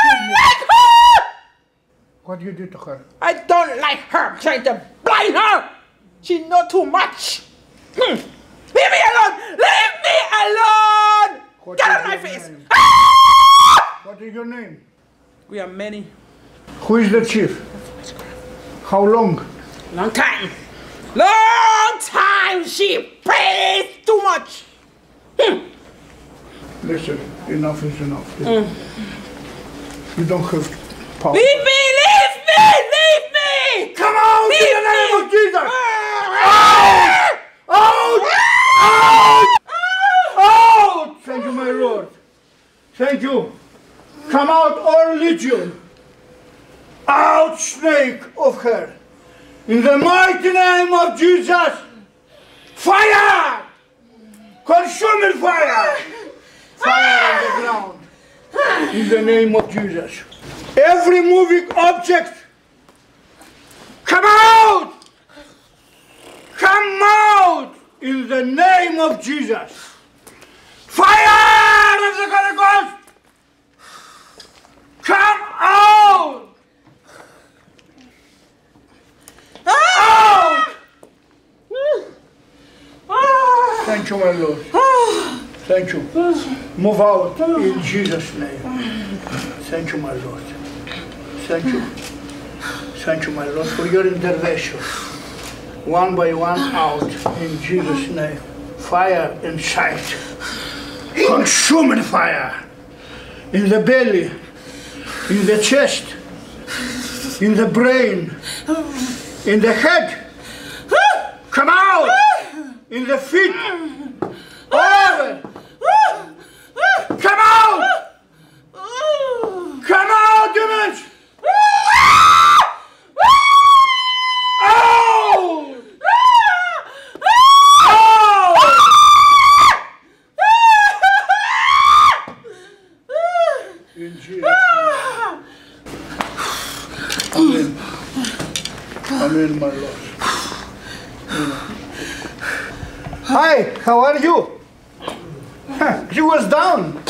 I don't like her! What do you do to her? I don't like her. I'm trying to blind her. She knows too much. Leave me alone! Leave me alone! What Get out of my face! Ah! What is your name? We are many. Who is the chief? How long? Long time. Long time! She pays too much! Listen, enough is enough. You don't have power. Leave me! Leave me! Leave me! Come on! Leave in the name of Jesus! Out! Out! Out! Out! Thank you, my Lord. Thank you. Come out, all legion. Out, snake of her. In the mighty name of Jesus. Fire! Consuming fire! Fire on the ground. In the name of Jesus. Every moving object, come out! Come out! In the name of Jesus. Fire of the Holy Ghost! Come out! Out! Thank you, my Lord. Thank you. Move out in Jesus' name. Thank you, my Lord. Thank you. Thank you, my Lord, for your intervention. One by one out in Jesus' name. Fire in sight. Consuming fire. In the belly. In the chest. In the brain. In the head. Come out! In the feet. Over. Come out! Come out, demons! Amen, my Lord. Hi, how are you? She was down.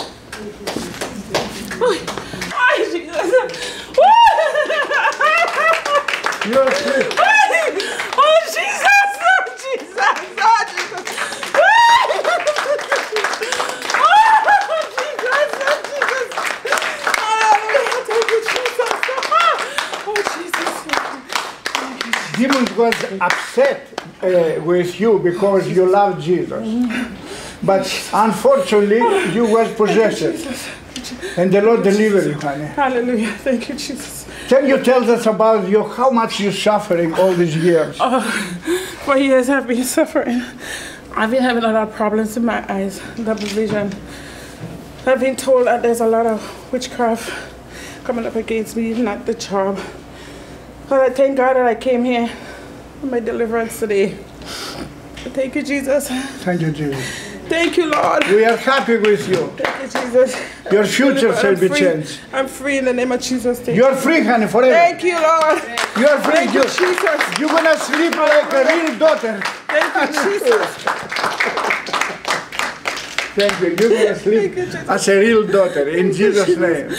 Demon was upset with you because you love Jesus, but unfortunately you were possessed, and the Lord delivered you, honey. Hallelujah! Thank you, Jesus. Can you tell us about you? How much you suffering all these years? For years I've been suffering. I've been having a lot of problems in my eyes, double vision. I've been told that there's a lot of witchcraft coming up against me, not the charm. But I thank God that I came here for my deliverance today. Thank you, Jesus. Thank you, Jesus. Thank you, Lord. We are happy with you. Thank you, Jesus. Your future shall be changed. I'm free in the name of Jesus. Thank you. You're free, honey, forever. Thank you, Lord. You're free. Thank you, Jesus. You're going to sleep like a real daughter. Thank you, Jesus. Thank you. You're going to sleep as a real daughter in Jesus' name.